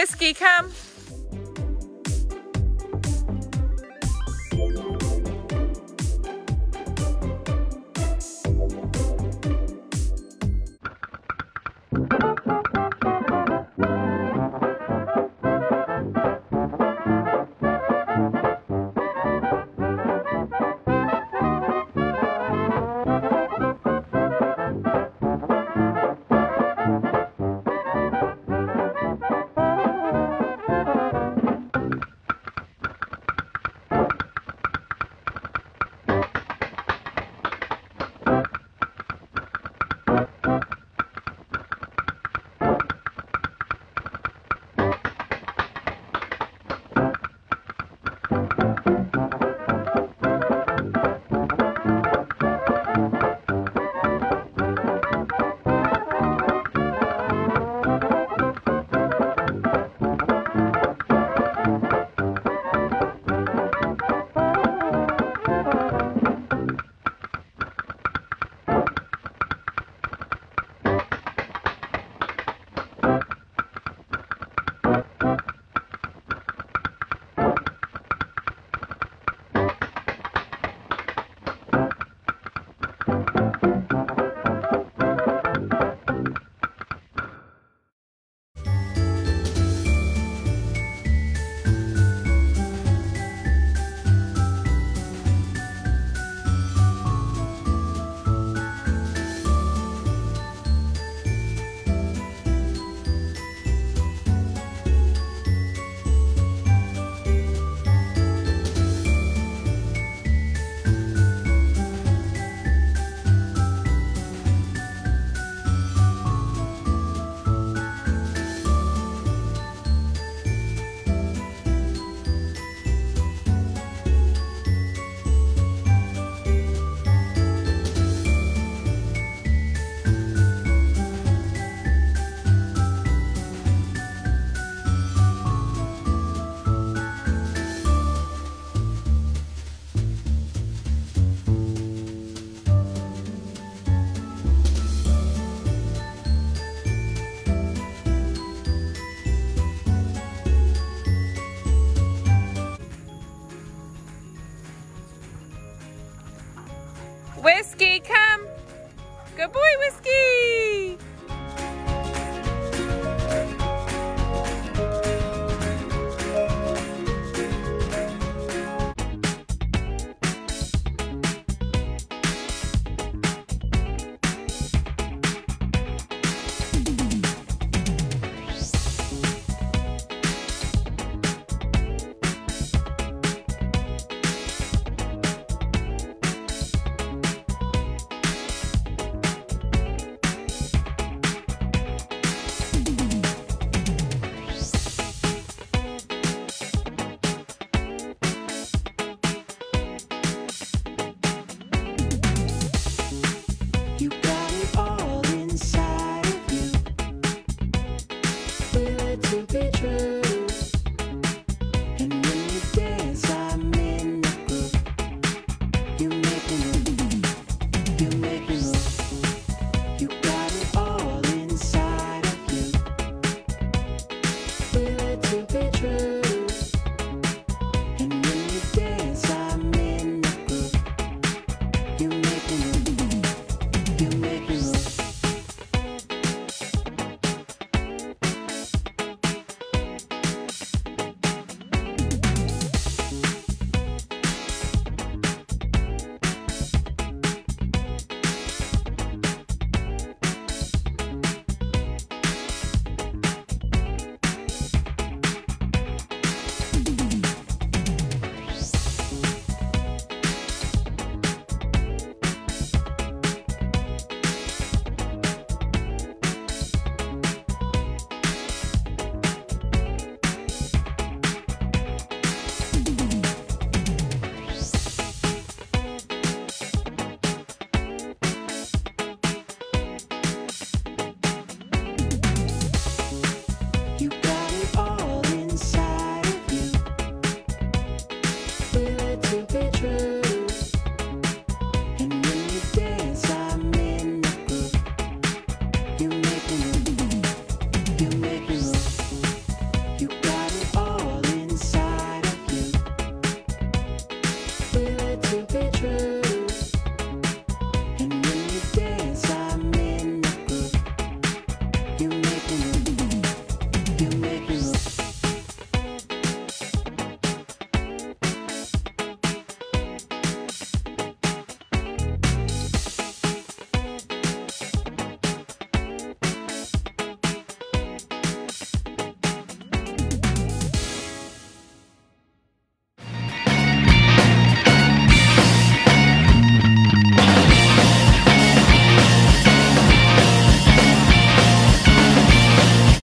Whiskey, come. Whiskey, come. Good boy, Whiskey.